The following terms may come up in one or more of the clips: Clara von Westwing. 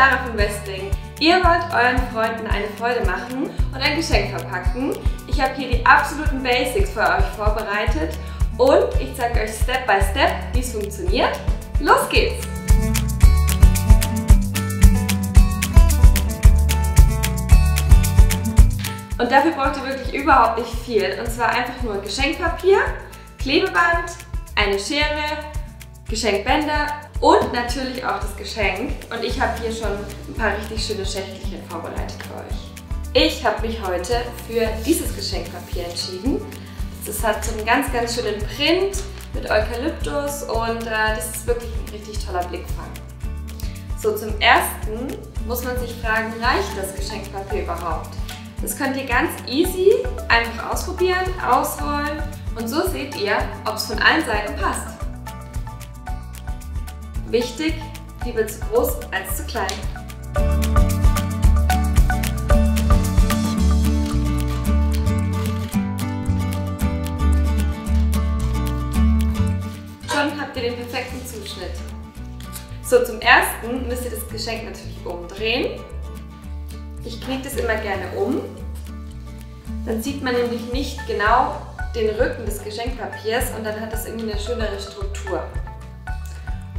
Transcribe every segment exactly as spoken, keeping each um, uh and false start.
Clara von Westwing. Ihr wollt euren Freunden eine Freude machen und ein Geschenk verpacken. Ich habe hier die absoluten Basics für euch vorbereitet und ich zeige euch Step by Step, wie es funktioniert. Los geht's! Und dafür braucht ihr wirklich überhaupt nicht viel. Und zwar einfach nur Geschenkpapier, Klebeband, eine Schere, Geschenkbänder und natürlich auch das Geschenk. Und ich habe hier schon ein paar richtig schöne Schächtelchen vorbereitet für euch. Ich habe mich heute für dieses Geschenkpapier entschieden. Das hat so einen ganz, ganz schönen Print mit Eukalyptus und äh, das ist wirklich ein richtig toller Blickfang. So, zum Ersten muss man sich fragen, reicht das Geschenkpapier überhaupt? Das könnt ihr ganz easy einfach ausprobieren, ausrollen und so seht ihr, ob es von allen Seiten passt. Wichtig, lieber zu groß als zu klein. Schon habt ihr den perfekten Zuschnitt. So, zum Ersten müsst ihr das Geschenk natürlich umdrehen. Ich knicke das immer gerne um, dann sieht man nämlich nicht genau den Rücken des Geschenkpapiers und dann hat das irgendwie eine schönere Struktur.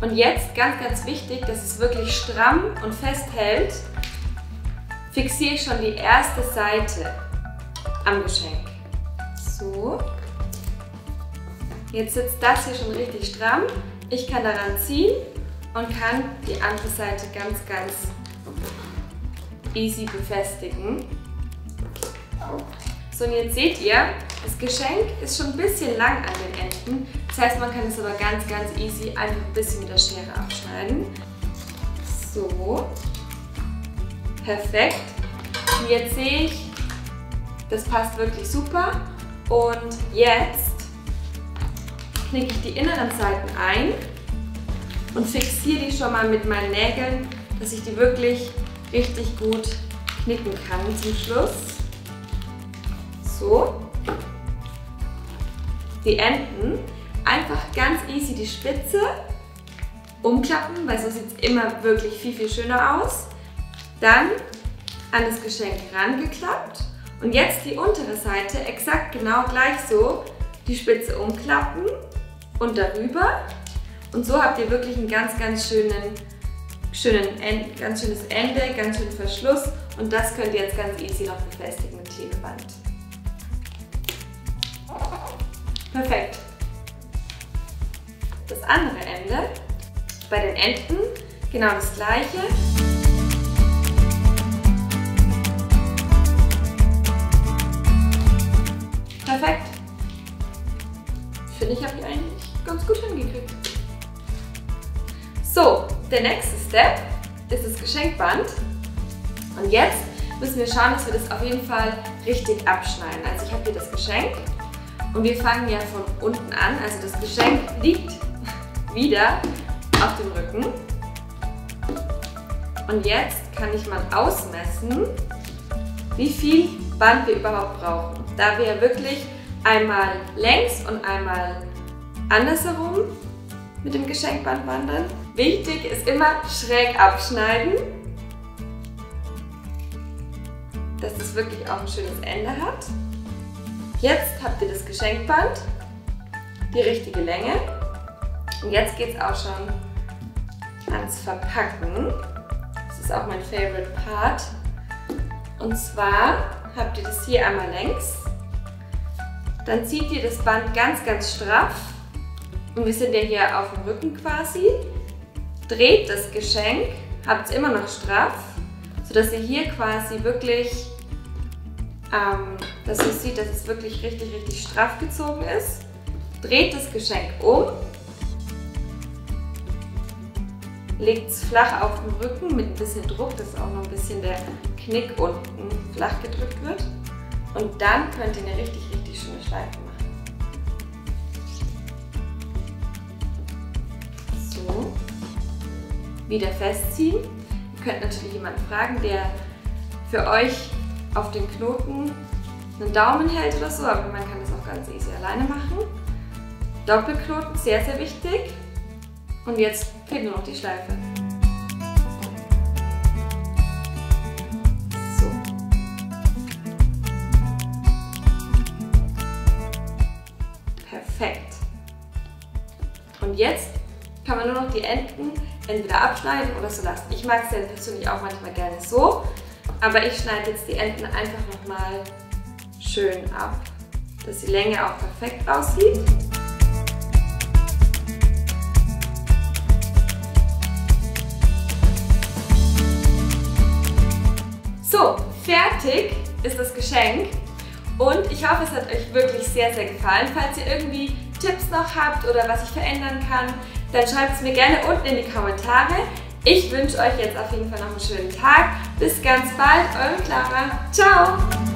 Und jetzt ganz, ganz wichtig, dass es wirklich stramm und fest hält, fixiere ich schon die erste Seite am Geschenk. So, jetzt sitzt das hier schon richtig stramm, ich kann daran ziehen und kann die andere Seite ganz, ganz easy befestigen. So, und jetzt seht ihr, das Geschenk ist schon ein bisschen lang an den Enden. Das heißt, man kann es aber ganz, ganz easy einfach ein bisschen mit der Schere abschneiden. So. Perfekt. Und jetzt sehe ich, das passt wirklich super. Und jetzt knicke ich die inneren Seiten ein und fixiere die schon mal mit meinen Nägeln, dass ich die wirklich richtig gut knicken kann zum Schluss. So. Die Enden einfach ganz easy die Spitze umklappen, weil so sieht es immer wirklich viel, viel schöner aus. Dann an das Geschenk rangeklappt und jetzt die untere Seite exakt genau gleich so die Spitze umklappen und darüber. Und so habt ihr wirklich einen ganz, ganz schönen Schönen End, ganz schönes Ende, ganz schönen Verschluss und das könnt ihr jetzt ganz easy noch befestigen mit Klebeband. Perfekt. Das andere Ende, bei den Enden genau das gleiche. Perfekt. Ich finde, ich habe die eigentlich ganz gut hingekriegt. So. Der nächste Step ist das Geschenkband und jetzt müssen wir schauen, dass wir das auf jeden Fall richtig abschneiden. Also ich habe hier das Geschenk und wir fangen ja von unten an, also das Geschenk liegt wieder auf dem Rücken. Und jetzt kann ich mal ausmessen, wie viel Band wir überhaupt brauchen. Da wir ja wirklich einmal längs und einmal andersherum mit dem Geschenkband wandern. Wichtig ist immer schräg abschneiden, dass es wirklich auch ein schönes Ende hat. Jetzt habt ihr das Geschenkband, die richtige Länge und jetzt geht es auch schon ans Verpacken. Das ist auch mein favorite part und zwar habt ihr das hier einmal längs, dann zieht ihr das Band ganz ganz straff und wir sind ja hier auf dem Rücken quasi. Dreht das Geschenk, habt es immer noch straff, sodass ihr hier quasi wirklich, ähm, dass ihr seht, dass es wirklich richtig, richtig straff gezogen ist. Dreht das Geschenk um, legt es flach auf den Rücken mit ein bisschen Druck, dass auch noch ein bisschen der Knick unten flach gedrückt wird. Und dann könnt ihr eine richtig, richtig schöne Schleife machen. Wieder festziehen. Ihr könnt natürlich jemanden fragen, der für euch auf den Knoten einen Daumen hält oder so, aber man kann das auch ganz easy alleine machen. Doppelknoten, sehr, sehr wichtig. Und jetzt fehlt nur noch die Schleife. Perfekt. Und jetzt kann man nur noch die Enden entweder abschneiden oder so lassen. Ich mag es ja persönlich auch manchmal gerne so, aber ich schneide jetzt die Enden einfach nochmal schön ab, dass die Länge auch perfekt aussieht. So, fertig ist das Geschenk und ich hoffe, es hat euch wirklich sehr, sehr gefallen. Falls ihr irgendwie Tipps noch habt oder was ich verändern kann, dann schreibt es mir gerne unten in die Kommentare. Ich wünsche euch jetzt auf jeden Fall noch einen schönen Tag. Bis ganz bald, eure Clara. Ciao!